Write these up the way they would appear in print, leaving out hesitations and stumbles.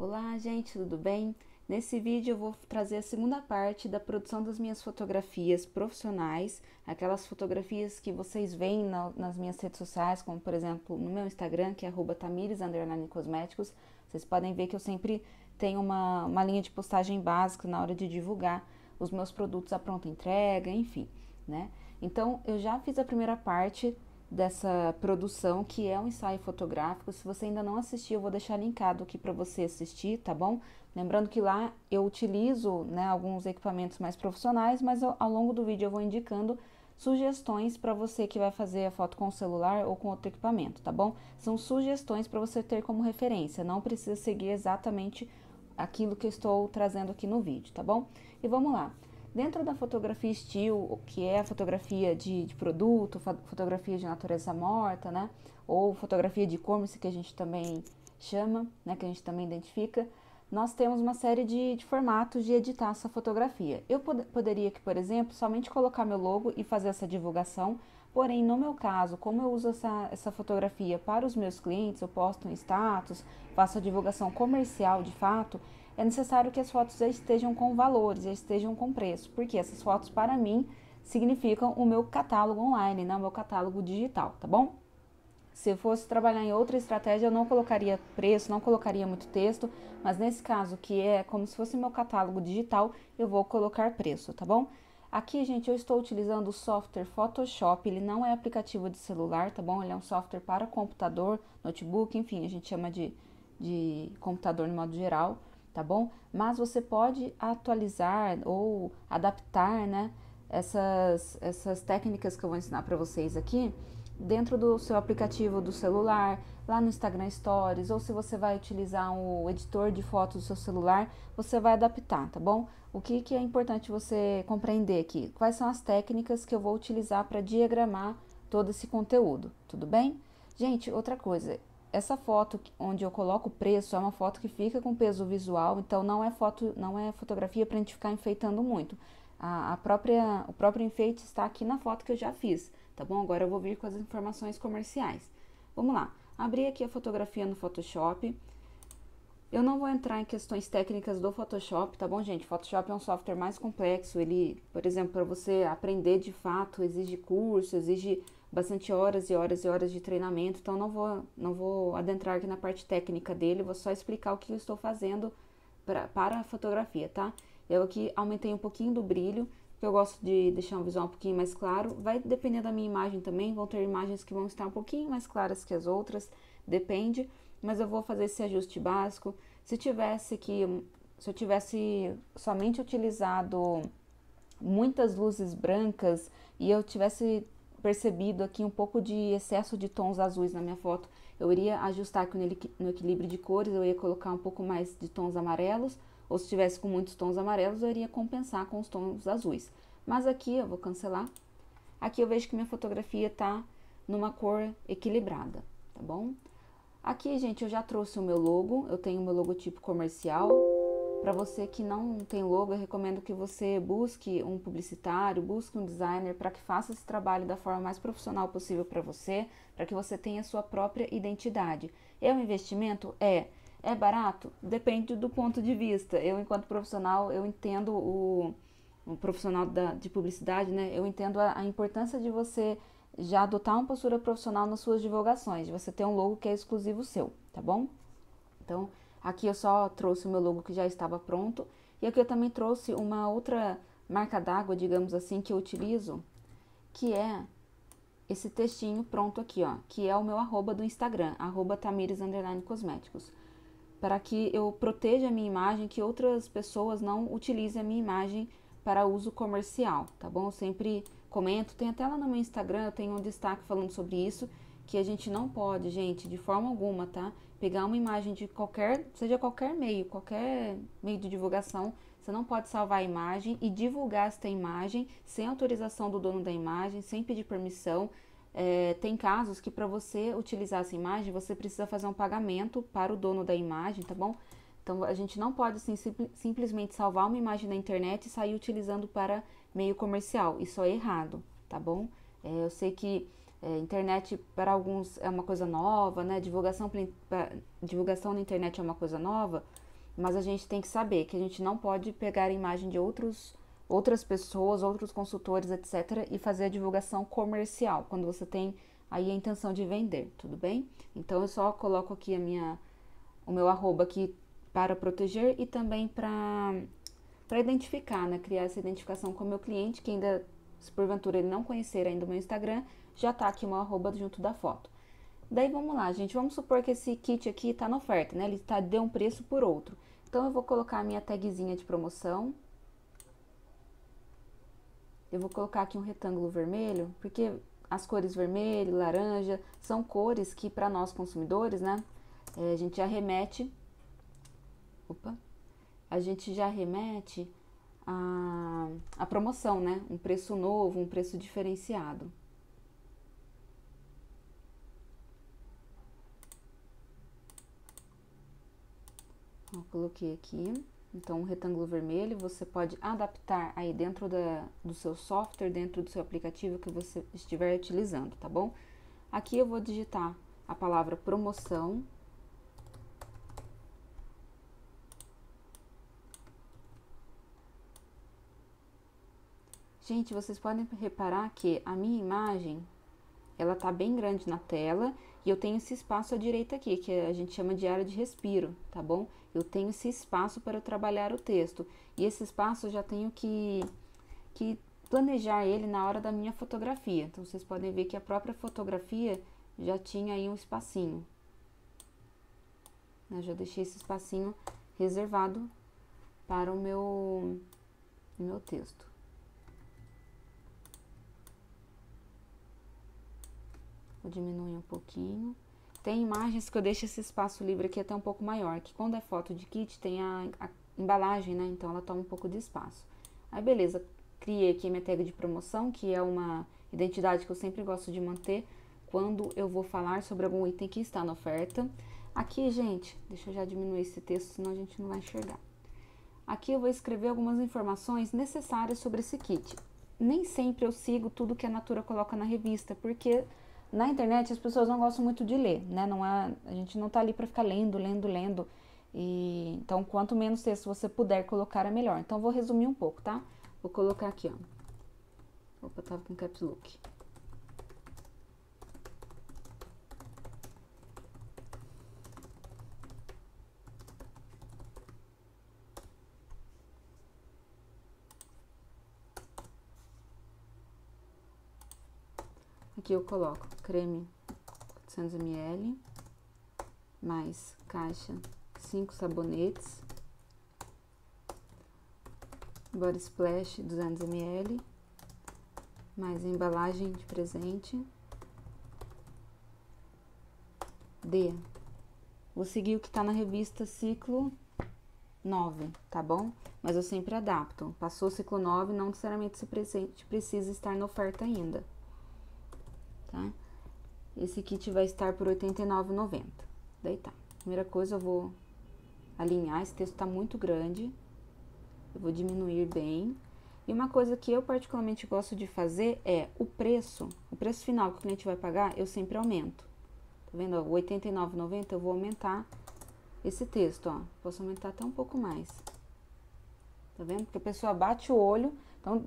Olá gente, tudo bem? Nesse vídeo eu vou trazer a segunda parte da produção das minhas fotografias profissionais, aquelas fotografias que vocês veem nas minhas redes sociais, como por exemplo no meu Instagram, que é @tamires_cosméticos. Vocês podem ver que eu sempre tenho uma linha de postagem básica na hora de divulgar os meus produtos à pronta entrega, enfim, né? Então eu já fiz a primeira parte dessa produção, que é um ensaio fotográfico. Se você ainda não assistiu, eu vou deixar linkado aqui para você assistir, tá bom? Lembrando que lá eu utilizo, né, alguns equipamentos mais profissionais, mas ao longo do vídeo eu vou indicando sugestões para você que vai fazer a foto com o celular ou com outro equipamento, tá bom? São sugestões para você ter como referência, não precisa seguir exatamente aquilo que eu estou trazendo aqui no vídeo, tá bom? E vamos lá. Dentro da fotografia estilo, que é a fotografia de produto, fotografia de natureza morta, né? Ou fotografia de e-commerce, que a gente também chama, né? Que a gente também identifica. Nós temos uma série de formatos de editar essa fotografia. Eu poderia aqui, por exemplo, somente colocar meu logo e fazer essa divulgação. Porém, no meu caso, como eu uso essa fotografia para os meus clientes, eu posto um status, faço a divulgação comercial de fato, é necessário que as fotos estejam com valores, estejam com preço, porque essas fotos, para mim, significam o meu catálogo online, né? O meu catálogo digital, tá bom? Se eu fosse trabalhar em outra estratégia, eu não colocaria preço, não colocaria muito texto, mas nesse caso, que é como se fosse meu catálogo digital, eu vou colocar preço, tá bom? Aqui, gente, eu estou utilizando o software Photoshop, ele não é aplicativo de celular, tá bom? Ele é um software para computador, notebook, enfim, a gente chama de computador no modo geral, tá bom? Mas você pode atualizar ou adaptar, né, essas técnicas que eu vou ensinar para vocês aqui dentro do seu aplicativo do celular, lá no Instagram Stories, ou se você vai utilizar um editor de fotos do seu celular, você vai adaptar, tá bom? O que é importante você compreender aqui? Quais são as técnicas que eu vou utilizar para diagramar todo esse conteúdo, tudo bem? Gente, outra coisa, essa foto onde eu coloco o preço é uma foto que fica com peso visual, então não é fotografia para a gente ficar enfeitando muito. O próprio enfeite está aqui na foto que eu já fiz, tá bom? Agora eu vou vir com as informações comerciais. Vamos lá, abri aqui a fotografia no Photoshop. Eu não vou entrar em questões técnicas do Photoshop, tá bom, gente? Photoshop é um software mais complexo, ele, por exemplo, para você aprender de fato, exige curso, exige bastante horas e horas e horas de treinamento, então não vou adentrar aqui na parte técnica dele, vou só explicar o que eu estou fazendo para a fotografia, tá? Eu aqui aumentei um pouquinho do brilho, porque eu gosto de deixar um visual um pouquinho mais claro, vai depender da minha imagem também, vão ter imagens que vão estar um pouquinho mais claras que as outras, depende. Mas eu vou fazer esse ajuste básico. Se eu tivesse somente utilizado muitas luzes brancas e eu tivesse percebido aqui um pouco de excesso de tons azuis na minha foto, eu iria ajustar aqui no equilíbrio de cores, eu ia colocar um pouco mais de tons amarelos, ou se tivesse com muitos tons amarelos, eu iria compensar com os tons azuis. Mas aqui eu vou cancelar. Aqui eu vejo que minha fotografia tá numa cor equilibrada, tá bom? Aqui, gente, eu já trouxe o meu logo, eu tenho o meu logotipo comercial. Para você que não tem logo, eu recomendo que você busque um publicitário, busque um designer para que faça esse trabalho da forma mais profissional possível para você, para que você tenha a sua própria identidade. É um investimento? É. É barato? Depende do ponto de vista. Eu, enquanto profissional, eu entendo o profissional de publicidade, né? Eu entendo a importância de você já adotar uma postura profissional nas suas divulgações, de você ter um logo que é exclusivo seu, tá bom? Então, aqui eu só trouxe o meu logo que já estava pronto, e aqui eu também trouxe uma outra marca d'água, digamos assim, que eu utilizo, que é esse textinho pronto aqui, ó, que é o meu @ do Instagram, @tamires_cosméticos, para que eu proteja a minha imagem, que outras pessoas não utilizem a minha imagem para uso comercial, tá bom? Eu sempre comento, tem até lá no meu Instagram, eu tenho um destaque falando sobre isso, que a gente não pode, gente, de forma alguma, tá? Pegar uma imagem de qualquer meio de divulgação, você não pode salvar a imagem e divulgar esta imagem sem autorização do dono da imagem, sem pedir permissão. Tem casos que para você utilizar essa imagem, você precisa fazer um pagamento para o dono da imagem, tá bom? Então, a gente não pode, assim, simplesmente salvar uma imagem da internet e sair utilizando para meio comercial. Isso é errado, tá bom? Eu sei que internet para alguns é uma coisa nova, né? Divulgação na internet é uma coisa nova, Mas a gente tem que saber que a gente não pode pegar a imagem de outras pessoas, outros consultores, etc. e fazer a divulgação comercial, quando você tem aí a intenção de vender, tudo bem? Então, eu só coloco aqui o meu arroba aqui para proteger e também para identificar, né? Criar essa identificação com o meu cliente, que ainda, se porventura ele não conhecer ainda o meu Instagram, já tá aqui o meu arroba junto da foto. Daí, vamos lá, gente. Vamos supor que esse kit aqui tá na oferta, né? Ele deu um preço por outro. Então, eu vou colocar a minha tagzinha de promoção. Eu vou colocar aqui um retângulo vermelho, porque as cores vermelho, laranja, são cores que, para nós consumidores, né? A gente já remete... Opa! A gente já remete a promoção, né? Um preço novo, um preço diferenciado. Eu coloquei aqui, então, um retângulo vermelho, você pode adaptar aí dentro do seu software, dentro do seu aplicativo que você estiver utilizando, tá bom? Aqui eu vou digitar a palavra promoção. Gente, vocês podem reparar que a minha imagem, ela tá bem grande na tela e eu tenho esse espaço à direita aqui, que a gente chama de área de respiro, tá bom? Eu tenho esse espaço para eu trabalhar o texto. E esse espaço eu já tenho que planejar ele na hora da minha fotografia. Então, vocês podem ver que a própria fotografia já tinha aí um espacinho. Eu já deixei esse espacinho reservado para o meu texto. Vou diminuir um pouquinho. Tem imagens que eu deixo esse espaço livre aqui até um pouco maior, que quando é foto de kit tem a embalagem, né? Então, ela toma um pouco de espaço. Aí, beleza. Criei aqui minha tag de promoção, que é uma identidade que eu sempre gosto de manter quando eu vou falar sobre algum item que está na oferta. Aqui, gente, deixa eu já diminuir esse texto, senão a gente não vai enxergar. Aqui eu vou escrever algumas informações necessárias sobre esse kit. Nem sempre eu sigo tudo que a Natura coloca na revista, porque... na internet, as pessoas não gostam muito de ler, né? Não é, a gente não tá ali para ficar lendo. E, então, quanto menos texto você puder colocar, é melhor. Então, vou resumir um pouco, tá? Vou colocar aqui, ó. Opa, tava com caps lock. Aqui eu coloco creme 400 ml, mais caixa 5 sabonetes, body splash 200 ml, mais embalagem de presente. D. Vou seguir o que tá na revista ciclo 9, tá bom? Mas eu sempre adapto. Passou o ciclo 9, não necessariamente esse presente precisa estar na oferta ainda. Tá? Esse kit vai estar por R$ 89,90. Daí tá. Primeira coisa, eu vou alinhar. Esse texto tá muito grande. Eu vou diminuir bem. E uma coisa que eu particularmente gosto de fazer é o preço final que o cliente vai pagar, eu sempre aumento. Tá vendo? Ó, R$ 89,90, eu vou aumentar esse texto, ó. Posso aumentar até um pouco mais. Tá vendo? Porque a pessoa bate o olho, então...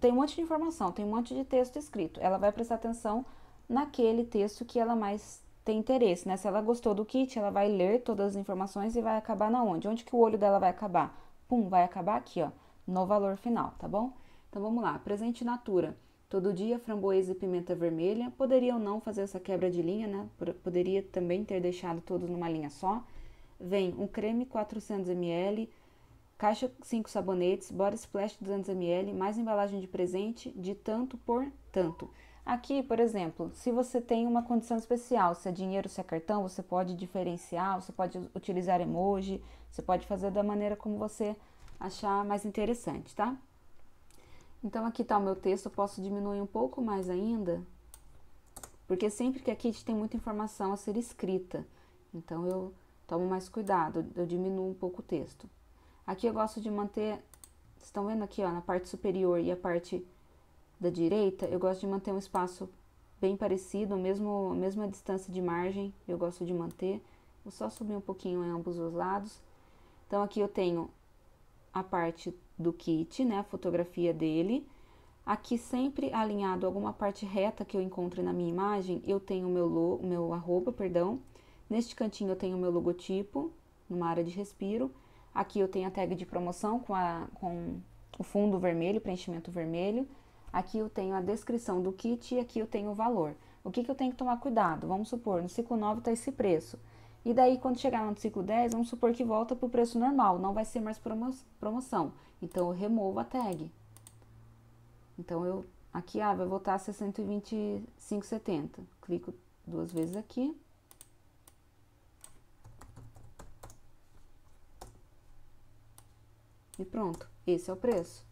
tem um monte de informação, tem um monte de texto escrito. Ela vai prestar atenção naquele texto que ela mais tem interesse, né? Se ela gostou do kit, ela vai ler todas as informações e vai acabar na onde? Onde que o olho dela vai acabar? Pum, vai acabar aqui, ó, no valor final, tá bom? Então, vamos lá. Presente Natura. Todo dia, framboesa e pimenta vermelha. Poderia ou não fazer essa quebra de linha, né? Poderia também ter deixado todos numa linha só. Vem um creme 400 ml... caixa 5 sabonetes, body splash 200 ml, mais embalagem de presente de tanto por tanto. Aqui, por exemplo, se você tem uma condição especial, se é dinheiro, se é cartão, você pode diferenciar, você pode utilizar emoji, você pode fazer da maneira como você achar mais interessante, tá? Então, aqui tá o meu texto, eu posso diminuir um pouco mais ainda, porque sempre que aqui tem muita informação a ser escrita, então eu tomo mais cuidado, eu diminuo um pouco o texto. Aqui eu gosto de manter, vocês estão vendo aqui, ó, na parte superior e a parte da direita, eu gosto de manter um espaço bem parecido, mesmo, a mesma distância de margem, eu gosto de manter. Vou só subir um pouquinho em ambos os lados. Então, aqui eu tenho a parte do kit, né, a fotografia dele. Aqui, sempre alinhado alguma parte reta que eu encontre na minha imagem, eu tenho o meu arroba, perdão. Neste cantinho eu tenho o meu logotipo, numa área de respiro. Aqui eu tenho a tag de promoção com o fundo vermelho, preenchimento vermelho. Aqui eu tenho a descrição do kit e aqui eu tenho o valor. O que eu tenho que tomar cuidado? Vamos supor, no ciclo 9 está esse preço. E daí, quando chegar no ciclo 10, vamos supor que volta para o preço normal, não vai ser mais promoção. Então, eu removo a tag. Então, eu aqui, vai voltar a 125,70. Clico duas vezes aqui. E pronto, esse é o preço.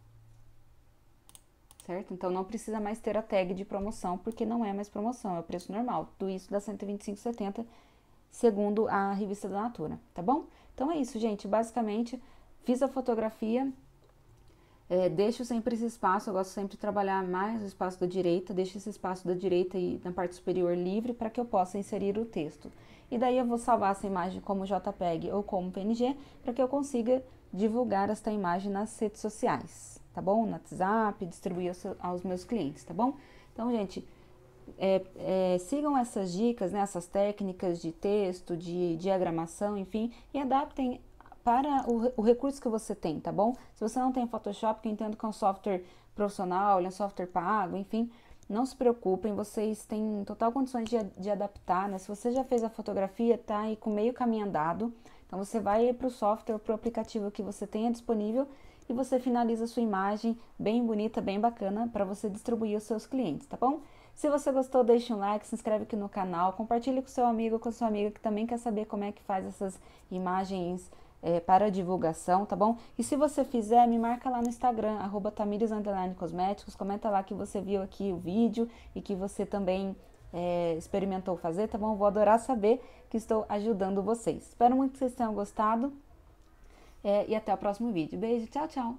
Certo? Então, não precisa mais ter a tag de promoção, porque não é mais promoção, é o preço normal. Tudo isso dá 125,70, segundo a revista da Natura, tá bom? Então, é isso, gente. Basicamente, fiz a fotografia, deixo sempre esse espaço, eu gosto sempre de trabalhar mais o espaço da direita, deixo esse espaço da direita e na parte superior livre para que eu possa inserir o texto. E daí, eu vou salvar essa imagem como JPEG ou como PNG, para que eu consiga divulgar esta imagem nas redes sociais, tá bom? No WhatsApp, distribuir aos meus clientes, tá bom? Então, gente, sigam essas dicas, né, essas técnicas de texto, de diagramação, enfim, e adaptem para o recurso que você tem, tá bom? Se você não tem Photoshop, que eu entendo que é um software profissional, é um software pago, enfim, não se preocupem, vocês têm total condições de adaptar, né? Se você já fez a fotografia, tá aí com meio caminho andado, então você vai para o software, para o aplicativo que você tenha disponível, e você finaliza a sua imagem bem bonita, bem bacana, para você distribuir aos seus clientes, tá bom? Se você gostou, deixa um like, se inscreve aqui no canal, compartilha com seu amigo, com sua amiga, que também quer saber como é que faz essas imagens para divulgação, tá bom? E se você fizer, me marca lá no Instagram, @tamires_cosméticos, comenta lá que você viu aqui o vídeo e que você também experimentou fazer, tá bom? Vou adorar saber que estou ajudando vocês. Espero muito que vocês tenham gostado. E até o próximo vídeo. Beijo, tchau, tchau!